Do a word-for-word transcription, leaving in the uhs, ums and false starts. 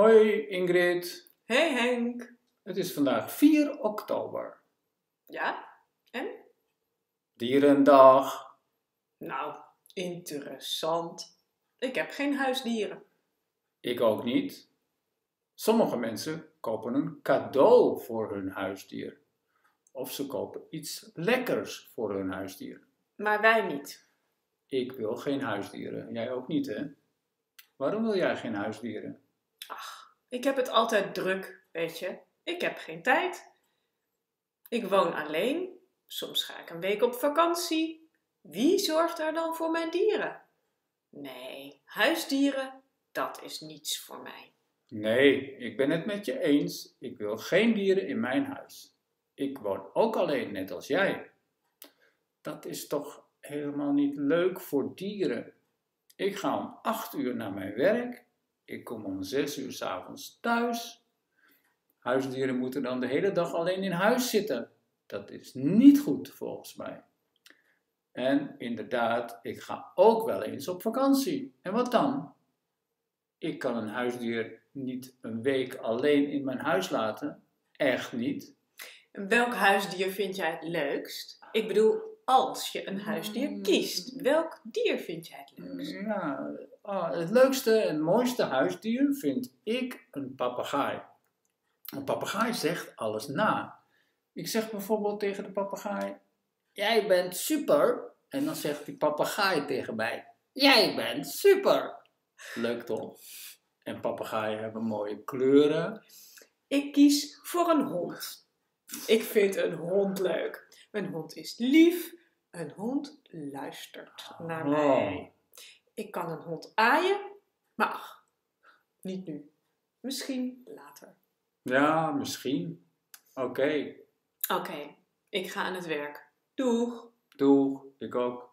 Hoi Ingrid. Hey Henk. Het is vandaag vier oktober. Ja, en? Dierendag. Nou, interessant. Ik heb geen huisdieren. Ik ook niet. Sommige mensen kopen een cadeau voor hun huisdier. Of ze kopen iets lekkers voor hun huisdier. Maar wij niet. Ik wil geen huisdieren. Jij ook niet, hè? Waarom wil jij geen huisdieren? Ach, ik heb het altijd druk, weet je. Ik heb geen tijd. Ik woon alleen. Soms ga ik een week op vakantie. Wie zorgt er dan voor mijn dieren? Nee, huisdieren, dat is niets voor mij. Nee, ik ben het met je eens. Ik wil geen dieren in mijn huis. Ik woon ook alleen, net als jij. Dat is toch helemaal niet leuk voor dieren. Ik ga om acht uur naar mijn werk. Ik kom om zes uur 's avonds thuis. Huisdieren moeten dan de hele dag alleen in huis zitten. Dat is niet goed volgens mij. En inderdaad, ik ga ook wel eens op vakantie. En wat dan? Ik kan een huisdier niet een week alleen in mijn huis laten. Echt niet. Welk huisdier vind jij het leukst? Ik bedoel, als je een huisdier kiest, welk dier vind jij het leukst? Ja, het leukste en mooiste huisdier vind ik een papegaai. Een papegaai zegt alles na. Ik zeg bijvoorbeeld tegen de papegaai: jij bent super. En dan zegt die papegaai tegen mij: jij bent super. Leuk toch? En papegaaien hebben mooie kleuren. Ik kies voor een hond. Ik vind een hond leuk. Een hond is lief. Een hond luistert naar mij. Oh. Ik kan een hond aaien, maar ach, niet nu. Misschien later. Ja, misschien. Oké. Oké, ik ga aan het werk. Doeg. Doeg, ik ook.